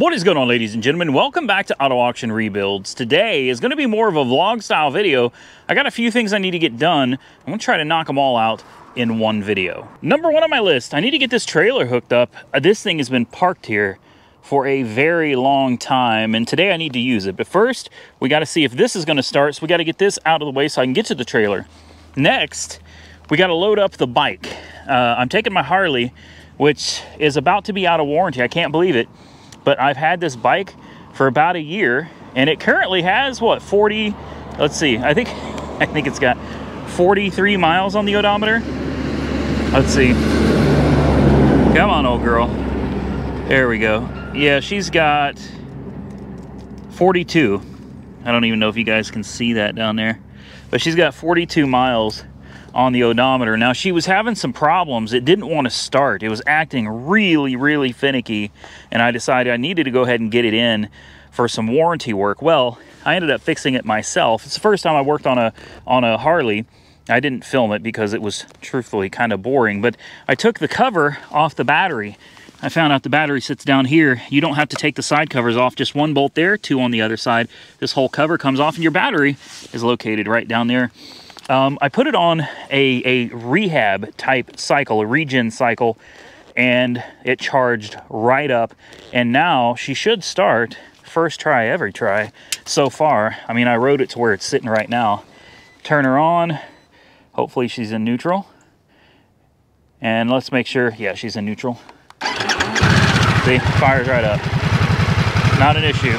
What is going on, ladies and gentlemen? Welcome back to Auto Auction Rebuilds. Today is going to be more of a vlog style video. I got a few things I need to get done. I'm going to try to knock them all out in one video. Number one on my list, I need to get this trailer hooked up. This thing has been parked here for a very long time, and today I need to use it. But first, we got to see if this is going to start, so we got to get this out of the way so I can get to the trailer. Next, we got to load up the bike. I'm taking my Harley, which is about to be out of warranty. I can't believe it, but I've had this bike for about a year, and it currently has, what, 40, let's see, I think it's got 43 miles on the odometer. Let's see. Come on, old girl. There we go. Yeah, she's got 42. I don't even know if you guys can see that down there, but she's got 42 miles on the odometer. Now, she was having some problems. It didn't want to start. It was acting really, really finicky, and I decided I needed to go ahead and get it in for some warranty work. Well, I ended up fixing it myself. It's the first time I worked on a Harley. I didn't film it because it was truthfully kind of boring, but I took the cover off the battery. I found out the battery sits down here. You don't have to take the side covers off, just one bolt there, two on the other side. This whole cover comes off and your battery is located right down there. I put it on a rehab type cycle, a regen cycle, and it charged right up. And now she should start first try, every try so far. I mean, I rode it to where it's sitting right now. Turn her on. Hopefully she's in neutral. And let's make sure, yeah, she's in neutral. See, fires right up. Not an issue.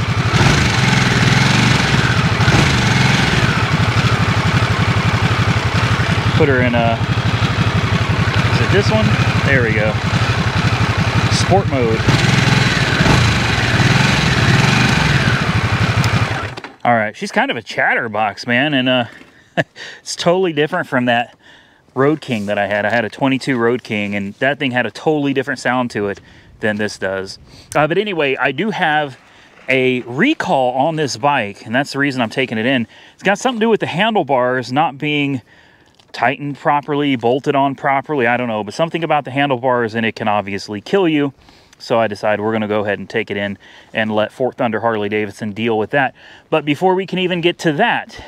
Put her in a, is it this one? There we go. Sport mode. All right, she's kind of a chatterbox, man, and it's totally different from that Road King that I had. I had a 22 Road King, and that thing had a totally different sound to it than this does. But anyway, I do have a recall on this bike, and that's the reason I'm taking it in. It's got something to do with the handlebars not being tightened properly, bolted on properly. I don't know, but something about the handlebars, and it can obviously kill you. So I decided we're going to go ahead and take it in and let Fort Thunder Harley-Davidson deal with that. But before we can even get to that,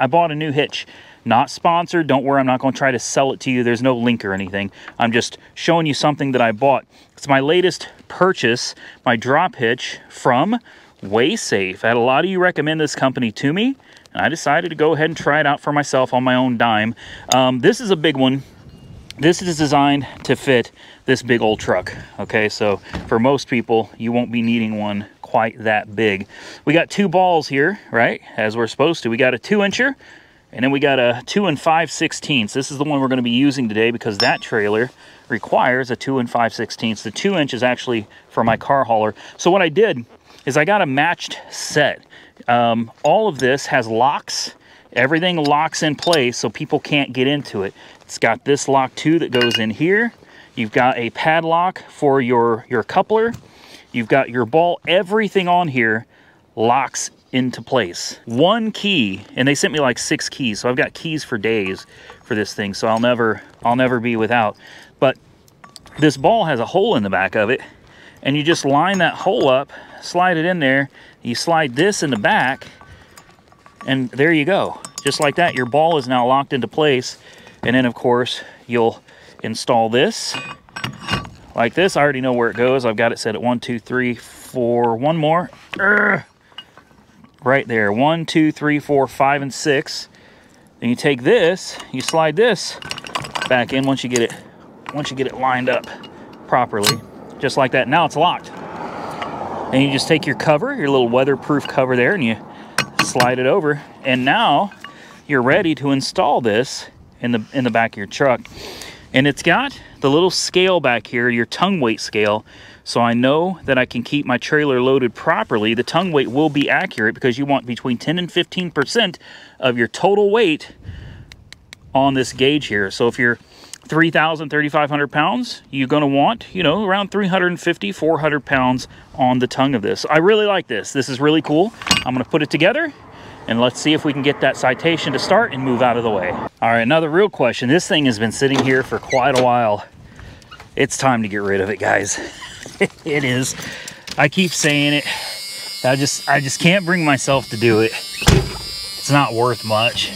I bought a new hitch. Not sponsored. Don't worry, I'm not going to try to sell it to you. There's no link or anything. I'm just showing you something that I bought. It's my latest purchase, my drop hitch from WaySafe. I had a lot of you recommend this company to me, and I decided to go ahead and try it out for myself on my own dime. This is a big one. This is designed to fit this big old truck, okay? So for most people, you won't be needing one quite that big. We got two balls here, right? As we're supposed to. We got a 2-incher. And then we got a 2 5/16. This is the one we're going to be using today because that trailer requires a 2 5/16. The 2-inch is actually for my car hauler. So what I did is I got a matched set. All of this has locks. Everything locks in place so people can't get into it. It's got this lock too that goes in here. You've got a padlock for your coupler. You've got your ball. Everything on here locks into place. One key, and they sent me like 6 keys, so I've got keys for days for this thing, so I'll never be without. But this ball has a hole in the back of it, and you just line that hole up, slide it in there, you slide this in the back, and there you go. Just like that, your ball is now locked into place. And then of course you'll install this like this. I already know where it goes. I've got it set at 1, 2, 3, 4, one more. Right there, 1, 2, 3, 4, 5, and 6. Then you take this, you slide this back in once you get it lined up properly, just like that. Now it's locked. And you just take your cover, your little weatherproof cover there, and you slide it over. And now you're ready to install this in the back of your truck. And it's got the little scale back here, your tongue weight scale. So I know that I can keep my trailer loaded properly. The tongue weight will be accurate because you want between 10 and 15% of your total weight on this gauge here. So if you're 3,000, 3,500 pounds, you're gonna want, you know, around 350, 400 pounds on the tongue of this. I really like this. This is really cool. I'm gonna put it together and let's see if we can get that citation to start and move out of the way. All right, another real question. This thing has been sitting here for quite a while. It's time to get rid of it, guys. It is. I keep saying it. I just can't bring myself to do it. It's not worth much.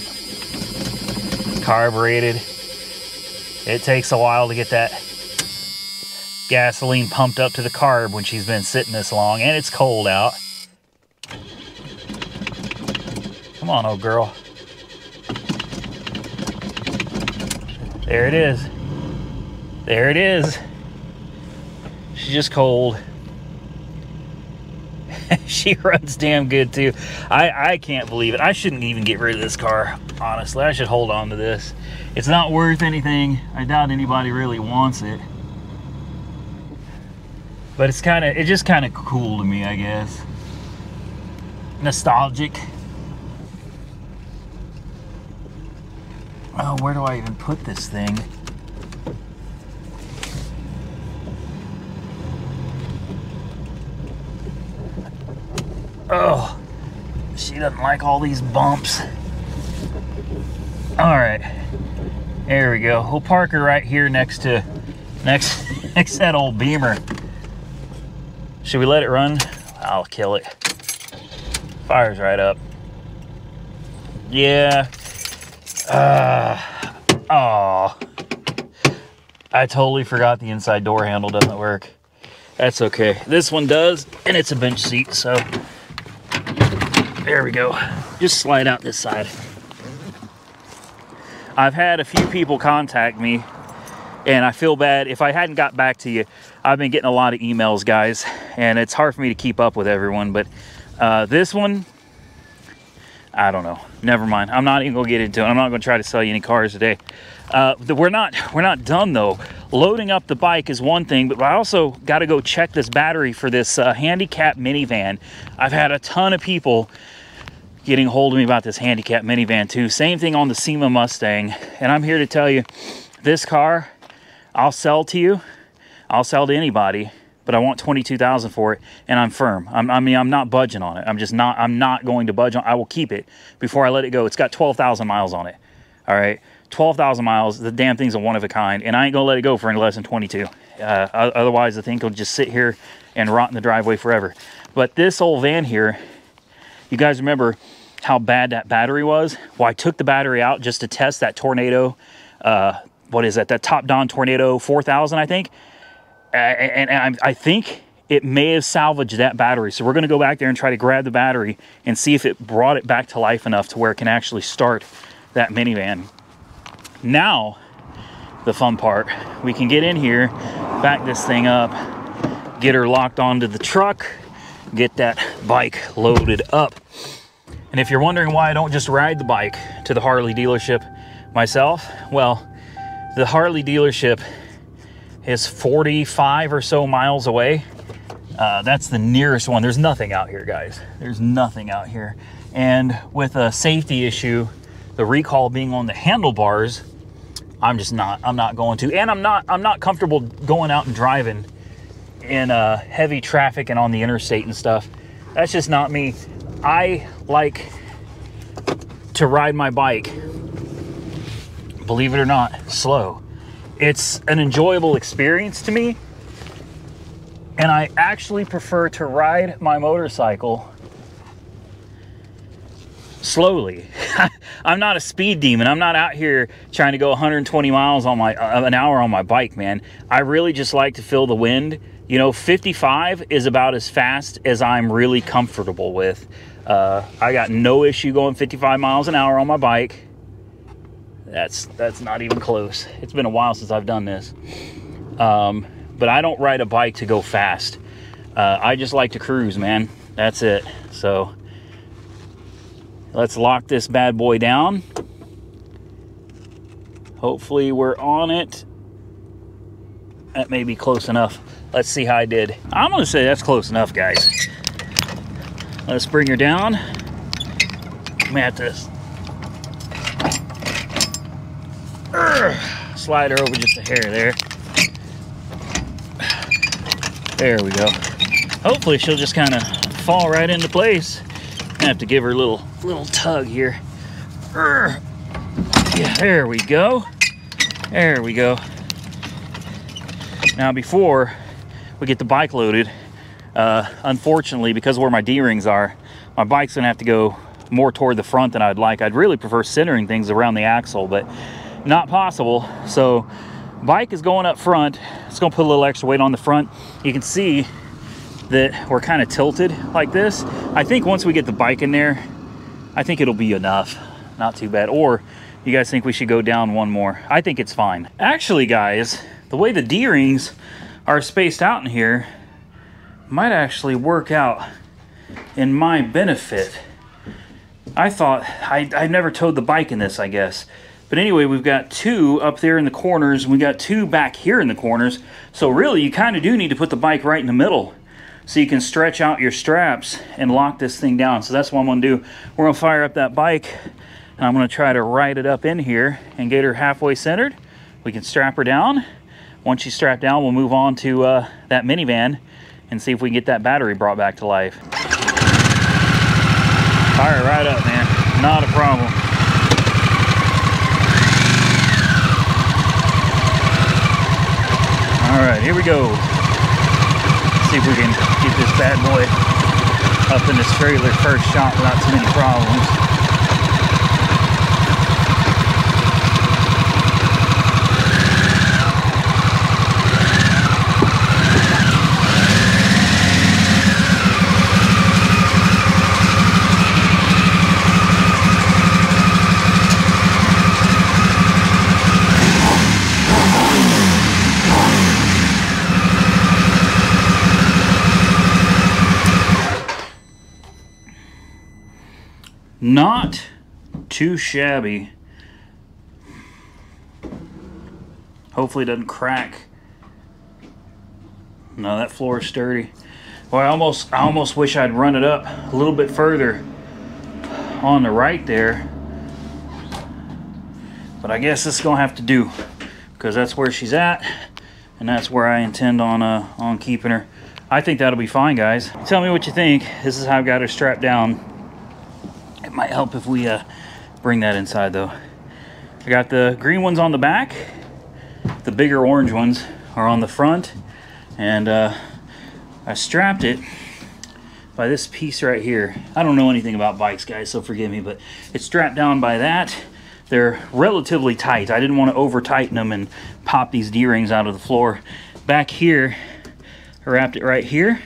Carbureted. It takes a while to get that gasoline pumped up to the carb when she's been sitting this long, and it's cold out. Come on, old girl. There it is. There it is. She's just cold. She runs damn good too. I can't believe it. I shouldn't even get rid of this car, honestly. I should hold on to this. It's not worth anything. I doubt anybody really wants it. But it's kind of, it's just kind of cool to me, I guess. Nostalgic. Oh, where do I even put this thing? Oh, she doesn't like all these bumps. All right, there we go. We'll park her right here next to next that old Beamer. Should we let it run? I'll kill it. Fires right up. Yeah. Oh, I totally forgot the inside door handle doesn't work. That's okay. This one does, and it's a bench seat, so. There we go. Just slide out this side. I've had a few people contact me, and I feel bad. If I hadn't got back to you, I've been getting a lot of emails, guys, and it's hard for me to keep up with everyone, but this one, I don't know. Never mind. I'm not even going to get into it. I'm not going to try to sell you any cars today. We're not done, though. Loading up the bike is one thing, but I also got to go check this battery for this handicap minivan. I've had a ton of people getting hold of me about this handicap minivan too. Same thing on the SEMA Mustang. And I'm here to tell you, this car, I'll sell to you. I'll sell to anybody, but I want $22,000 for it. And I'm firm. I mean, I'm not budging on it. I'm not going to budge on it. I will keep it before I let it go. It's got 12,000 miles on it. All right. 12,000 miles, the damn thing's a one of a kind, and I ain't gonna let it go for any less than 22. Otherwise, the thing will just sit here and rot in the driveway forever. But this old van here, you guys remember how bad that battery was? Well, I took the battery out just to test that Tornado, what is that? That Top Down Tornado 4000, I think. And I think it may have salvaged that battery. So we're gonna go back there and try to grab the battery and see if it brought it back to life enough to where it can actually start that minivan. Now, the fun part, we can get in here, back this thing up, get her locked onto the truck, get that bike loaded up. And if you're wondering why I don't just ride the bike to the Harley dealership myself, well, the Harley dealership is 45 or so miles away. That's the nearest one. There's nothing out here, guys. There's nothing out here. And with a safety issue, the recall being on the handlebars, I'm not going to, and I'm not comfortable going out and driving in heavy traffic and on the interstate and stuff. That's just not me. I like to ride my bike, believe it or not, slow. It's an enjoyable experience to me, and I actually prefer to ride my motorcycle slowly. I'm not a speed demon. I'm not out here trying to go 120 miles on my an hour on my bike, man. I really just like to feel the wind. You know, 55 is about as fast as I'm really comfortable with. I got no issue going 55 miles an hour on my bike. That's not even close. It's been a while since I've done this. But I don't ride a bike to go fast. I just like to cruise, man. That's it. So let's lock this bad boy down. Hopefully we're on it. That may be close enough. Let's see how I did. I'm gonna say that's close enough, guys. Let's bring her down. I'm gonna have to slide her over just a hair there. There we go. Hopefully she'll just kind of fall right into place. I have to give her a little tug here. Yeah, there we go. There we go. Now, before we get the bike loaded, Unfortunately, because of where my D-rings are, my bike's gonna have to go more toward the front than I'd like. I'd really prefer centering things around the axle, but not possible. So bike is going up front. It's gonna put a little extra weight on the front. You can see that we're kind of tilted like this. I think once we get the bike in there, I think it'll be enough. Not too bad. Or you guys think we should go down one more? I think it's fine. Actually, guys, the way the D-rings are spaced out in here might actually work out in my benefit. I thought, I never towed the bike in this, I guess. But anyway, we've got two up there in the corners, and we got two back here in the corners. So really, you kind of do need to put the bike right in the middle so you can stretch out your straps and lock this thing down. So that's what I'm gonna do. We're gonna fire up that bike, and I'm gonna try to ride it up in here and get her halfway centered. We can strap her down. Once she's strapped down, we'll move on to that minivan and see if we can get that battery brought back to life. Fire it right up, man. Not a problem. All right, here we go. Let's see if we can get this bad boy up in this trailer first shot without too many problems. Not too shabby. Hopefully it doesn't crack. No, that floor is sturdy. Well, I almost wish I'd run it up a little bit further on the right there. But I guess this is gonna have to do, because that's where she's at, and that's where I intend on keeping her. I think that'll be fine, guys. Tell me what you think. This is how I've got her strapped down. It might help if we bring that inside, though. I got the green ones on the back. The bigger orange ones are on the front. And I strapped it by this piece right here. I don't know anything about bikes, guys, so forgive me, but it's strapped down by that. They're relatively tight. I didn't want to over-tighten them and pop these D-rings out of the floor. Back here, I wrapped it right here.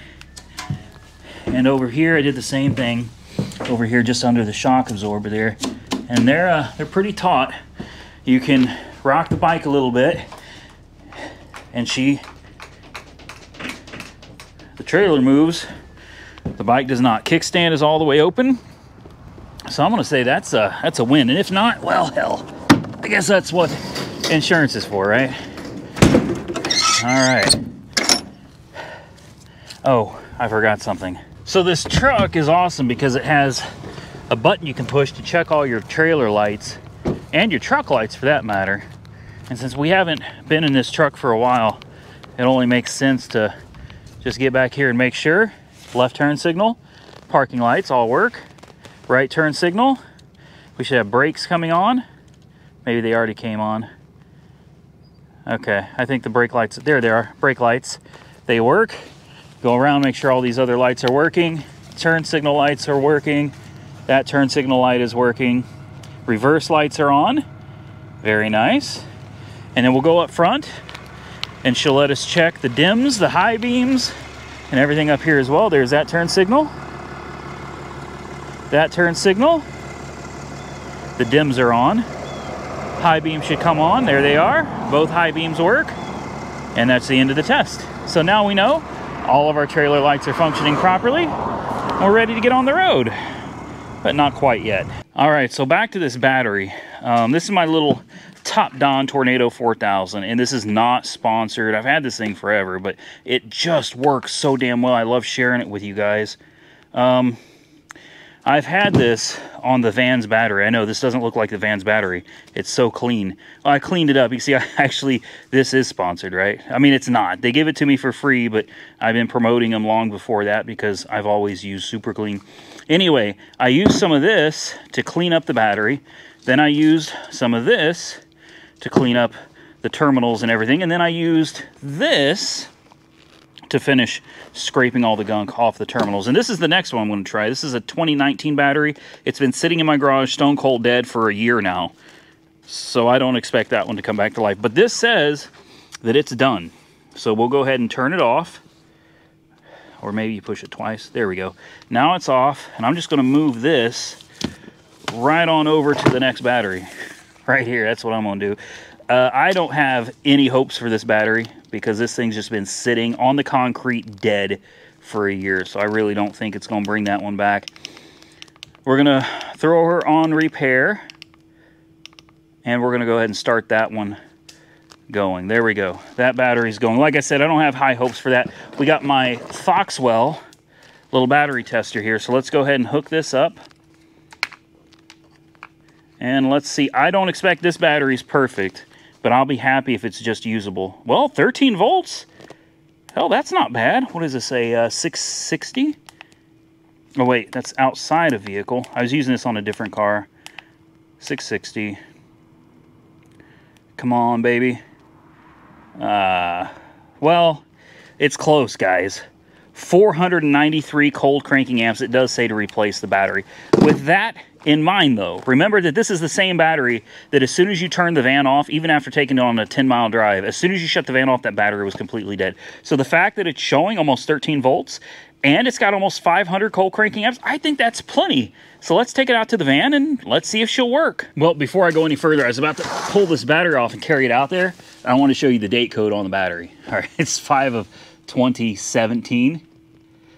And over here, I did the same thing. Over here, just under the shock absorber there, and they're pretty taut. You can rock the bike a little bit, and the trailer moves. The bike does not. Kickstand is all the way open, so I'm gonna say that's a win. And if not, well, hell, I guess that's what insurance is for, right? All right. Oh, I forgot something. So this truck is awesome because it has a button you can push to check all your trailer lights and your truck lights, for that matter. And since we haven't been in this truck for a while, it only makes sense to just get back here and make sure. Left turn signal, parking lights all work. Right turn signal. We should have brakes coming on. Maybe they already came on. Okay, I think the brake lights, there they are, brake lights, they work. Go around, make sure all these other lights are working. Turn signal lights are working. That turn signal light is working. Reverse lights are on. Very nice. And then we'll go up front, and she'll let us check the dims, the high beams, and everything up here as well. There's that turn signal. That turn signal. The dims are on. High beam should come on. There they are. Both high beams work. And that's the end of the test. So now we know all of our trailer lights are functioning properly. We're ready to get on the road, but not quite yet. All right, so back to this battery. This is my little Top Down Tornado 4000, and this is not sponsored. I've had this thing forever, but it just works so damn well. I love sharing it with you guys. I've had this on the van's battery. I know this doesn't look like the van's battery. It's so clean. I cleaned it up. You see, this is sponsored, right? I mean, it's not. They give it to me for free, but I've been promoting them long before that because I've always used Super Clean. Anyway, I used some of this to clean up the battery. Then I used some of this to clean up the terminals and everything. And then I used this to finish scraping all the gunk off the terminals. And this is the next one I'm going to try. This is a 2019 battery. It's been sitting in my garage stone cold dead for a year now, so I don't expect that one to come back to life. But this says that it's done, so we'll go ahead and turn it off. Or maybe you push it twice. There we go. Now it's off, and I'm just going to move this right on over to the next battery right here. That's what I'm going to do. I don't have any hopes for this battery because this thing's just been sitting on the concrete dead for a year, so I really don't think it's going to bring that one back. We're going to throw her on repair, and we're going to go ahead and start that one going. There we go. That battery's going. Like I said, I don't have high hopes for that. We got my Foxwell little battery tester here, so let's go ahead and hook this up. And let's see. I don't expect this battery's perfect, but I'll be happy if it's just usable. Well, 13 volts? Hell, that's not bad. What does it say? 660? Oh, wait. That's outside a vehicle. I was using this on a different car. 660. Come on, baby. Well, it's close, guys. 493 cold cranking amps. It does say to replace the battery. With that in mind, though, remember that this is the same battery that as soon as you turn the van off, even after taking it on a 10-mile drive, as soon as you shut the van off, that battery was completely dead. So the fact that it's showing almost 13 volts and it's got almost 500 cold cranking amps, I think that's plenty. So let's take it out to the van and let's see if she'll work. Well, before I go any further, I was about to pull this battery off and carry it out there. I want to show you the date code on the battery. All right, it's 5 of 2017.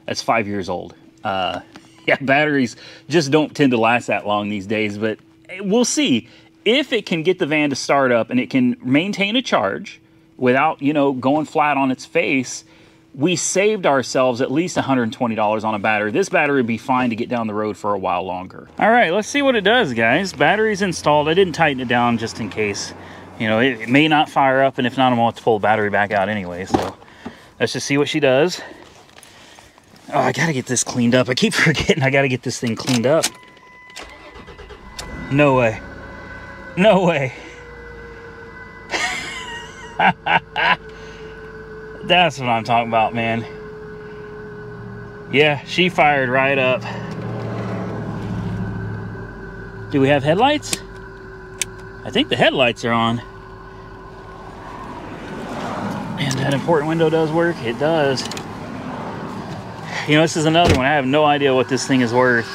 That's 5 years old. Yeah, batteries just don't tend to last that long these days, but we'll see if it can get the van to start up and it can maintain a charge without, you know, going flat on its face. We saved ourselves at least $120 on a battery. This battery would be fine to get down the road for a while longer. All right, let's see what it does, guys. Battery's installed. I didn't tighten it down just in case, you know, it may not fire up, and if not, I'm going to pull the battery back out anyway, so let's just see what she does. Oh, I gotta get this cleaned up. I keep forgetting I gotta get this thing cleaned up. No way. No way. That's what I'm talking about, man. Yeah, she fired right up. Do we have headlights? I think the headlights are on. That important window does work. It does. You know, this is another one. I have no idea what this thing is worth,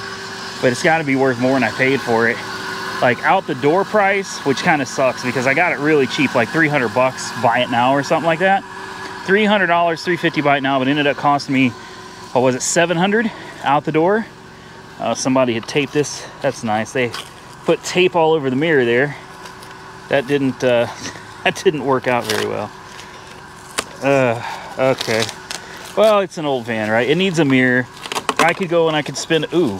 but it's got to be worth more than I paid for it. Like out the door price, which kind of sucks because I got it really cheap, like 300 bucks buy it now or something like that. $300, $350 buy it now, but it ended up costing me, what was it, 700 out the door. Somebody had taped this. That's nice. They put tape all over the mirror there. That didn't work out very well. Okay, well, it's an old van, right? It needs a mirror. I could go and I could spend, ooh,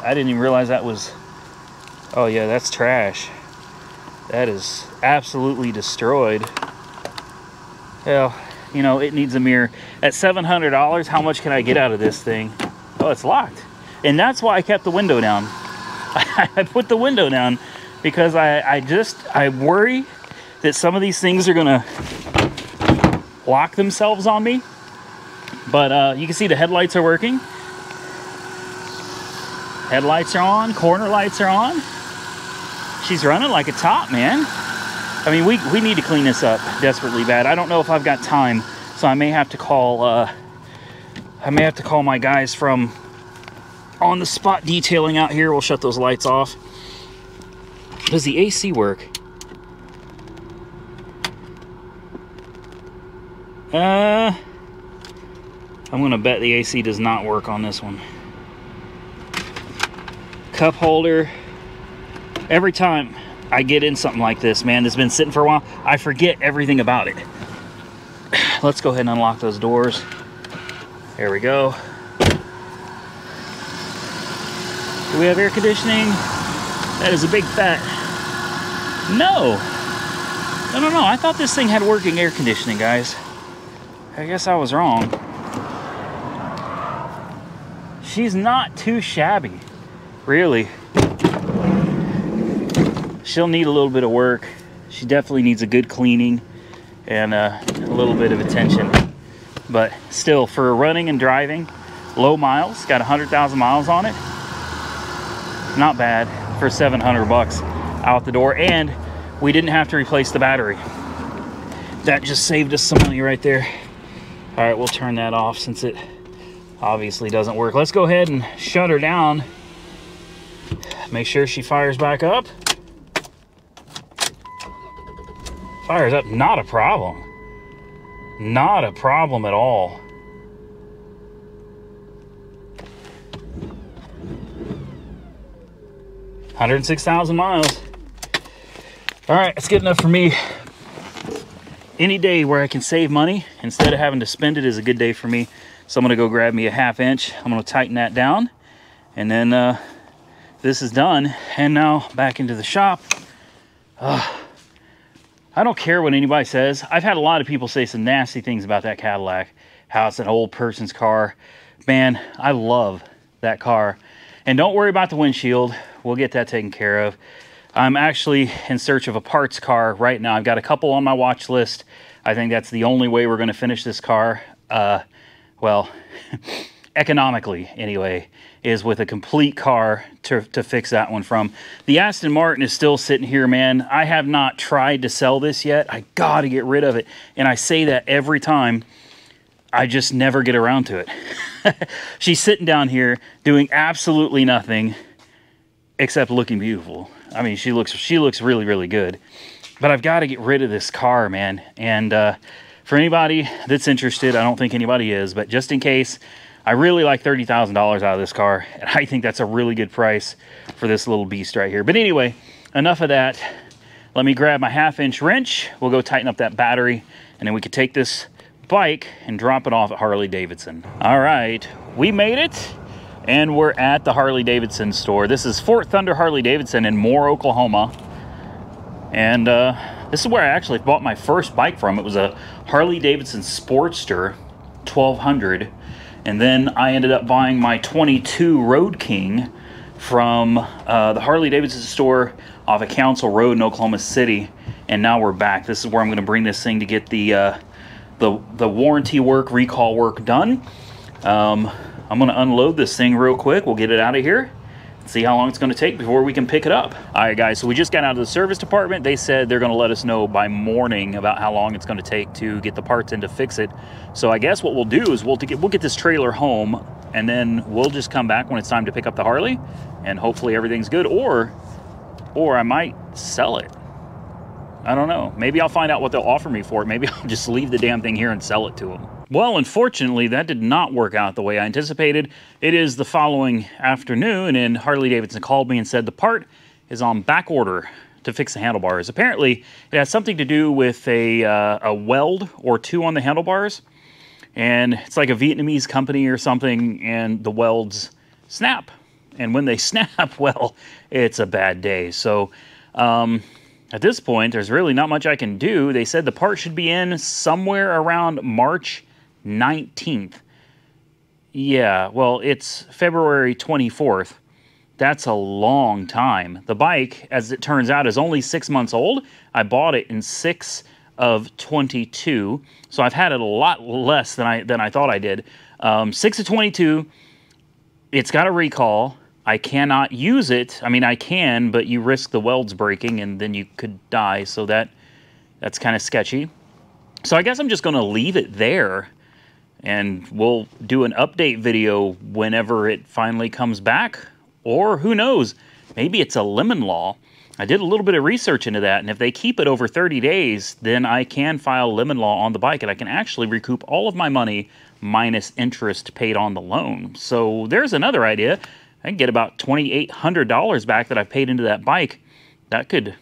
I didn't even realize that was, oh yeah, that's trash. That is absolutely destroyed. Well, you know, it needs a mirror. At $700, how much can I get out of this thing? Oh, it's locked. And that's why I kept the window down. I put the window down because I worry that some of these things are gonna lock themselves on me. But you can see the headlights are working. Headlights are on, corner lights are on. She's running like a top, man. I mean, we need to clean this up desperately bad. I don't know if I've got time, so I may have to call my guys from on the spot detailing out here. We'll shut those lights off. Does the AC work? I'm gonna bet the AC does not work on this one. Cup holder. Every time I get in something like this, man, that's been sitting for a while, I forget everything about it. Let's go ahead and unlock those doors. There we go. Do we have air conditioning? That is a big fat no. No. I thought this thing had working air conditioning, guys. I guess I was wrong. She's not too shabby, really. She'll need a little bit of work. She definitely needs a good cleaning and a little bit of attention. but still, for running and driving, low miles, got 100,000 miles on it. Not bad for 700 bucks out the door, and we didn't have to replace the battery. That just saved us some money right there. All right, we'll turn that off since it obviously doesn't work. Let's go ahead and shut her down. Make sure she fires back up. Fires up, not a problem. Not a problem at all. $106,000 miles. All right, that's good enough for me. Any day where I can save money instead of having to spend it is a good day for me. So I'm gonna go grab me a 1/2 inch. I'm gonna tighten that down, and then this is done. And now back into the shop. I don't care what anybody says. I've had a lot of people say some nasty things about that Cadillac, how it's an old person's car. Man, I love that car. And don't worry about the windshield. We'll get that taken care of. I'm actually in search of a parts car right now. I've got a couple on my watch list. I think that's the only way we're going to finish this car. Well, economically anyway, is with a complete car to fix that one from. The Aston Martin is still sitting here, man. I have not tried to sell this yet. I got to get rid of it. And I say that every time. I just never get around to it. She's sitting down here doing absolutely nothing except looking beautiful. I mean, she looks really, really good. But I've got to get rid of this car, man. And for anybody that's interested, I don't think anybody is, but just in case, I really like $30,000 out of this car. And I think that's a really good price for this little beast right here. But anyway, enough of that. Let me grab my 1/2 inch wrench. We'll go tighten up that battery, and then we could take this bike and drop it off at Harley-Davidson. All right, we made it, and we're at the Harley-Davidson store. This is Fort Thunder Harley-Davidson in Moore, Oklahoma. And this is where I actually bought my first bike from. It was a Harley-Davidson Sportster 1200. And then I ended up buying my 22 Road King from the Harley-Davidson store off of Council Road in Oklahoma City. And now we're back. This is where I'm gonna bring this thing to get the warranty work, recall work done. I'm gonna unload this thing real quick. We'll get it out of here, see how long it's gonna take before we can pick it up. All right, guys, so we just got out of the service department. They said they're gonna let us know by morning about how long it's gonna take to get the parts in to fix it. So I guess what we'll do is we'll get this trailer home, and then we'll just come back when it's time to pick up the Harley, and hopefully everything's good, or I might sell it. I don't know. Maybe I'll find out what they'll offer me for it. Maybe I'll just leave the damn thing here and sell it to them. Well, unfortunately, that did not work out the way I anticipated. It is the following afternoon, and Harley-Davidson called me and said the part is on back order to fix the handlebars. Apparently, it has something to do with a weld or two on the handlebars, and it's like a Vietnamese company or something, and the welds snap. And when they snap, well, it's a bad day. So, at this point, there's really not much I can do. They said the part should be in somewhere around March 19th. Yeah, well, it's February 24th. That's a long time. The bike, as it turns out, is only 6 months old. I bought it in 6 of 22, so I've had it a lot less than I thought I did. 6 of 22, it's got a recall. I cannot use it. I mean, I can, but you risk the welds breaking and then you could die. So that's kind of sketchy. So I guess I'm just going to leave it there, and we'll do an update video whenever it finally comes back. Or who knows, maybe it's a lemon law. I did a little bit of research into that, and if they keep it over 30 days, then I can file lemon law on the bike, and I can actually recoup all of my money minus interest paid on the loan. So there's another idea. I can get about $2,800 back that I paid into that bike. That could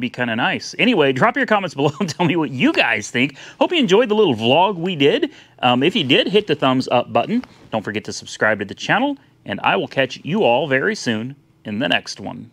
be kind of nice. Anyway, drop your comments below and tell me what you guys think. Hope you enjoyed the little vlog we did. If you did, hit the thumbs up button. Don't forget to subscribe to the channel, and I will catch you all very soon in the next one.